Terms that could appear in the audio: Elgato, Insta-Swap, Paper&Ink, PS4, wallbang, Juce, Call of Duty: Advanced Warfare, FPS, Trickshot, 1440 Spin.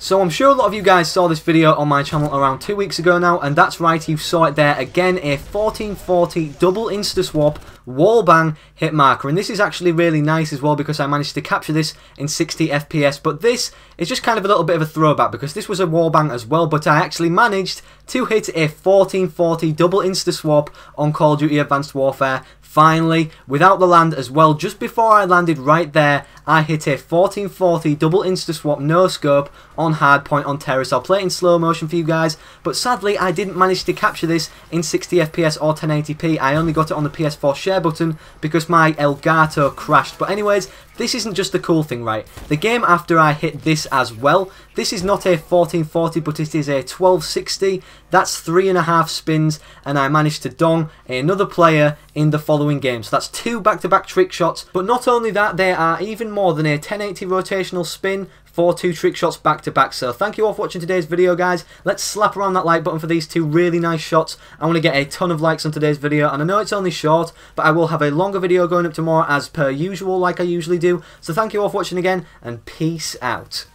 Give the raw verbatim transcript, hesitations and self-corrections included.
So I'm sure a lot of you guys saw this video on my channel around two weeks ago now, and that's right, you saw it there again, a fourteen forty double insta-swap wallbang hit marker. And this is actually really nice as well because I managed to capture this in sixty F P S, but this is just kind of a little bit of a throwback because this was a wallbang as well, but I actually managed to hit a fourteen forty double insta-swap on Call of Duty Advanced Warfare. Finally, without the land as well, just before I landed right there, I hit a fourteen forty double insta-swap no scope on hardpoint on terrace. I'll play it in slow motion for you guys, but sadly I didn't manage to capture this in sixty F P S or ten eighty P. I only got it on the P S four share button because my Elgato crashed. But anyways, this isn't just the cool thing, right? The game after I hit this as well, this is not a fourteen forty, but it is a twelve sixty. That's three and a half spins, and I managed to dong another player in the following game. So that's two back-to-back trick shots. But not only that, they are even more than a ten eighty rotational spin for two trick shots back-to-back. So thank you all for watching today's video, guys. Let's slap around that like button for these two really nice shots. I want to get a ton of likes on today's video, and I know it's only short, but I will have a longer video going up tomorrow as per usual, like I usually do. So thank you all for watching again, and peace out.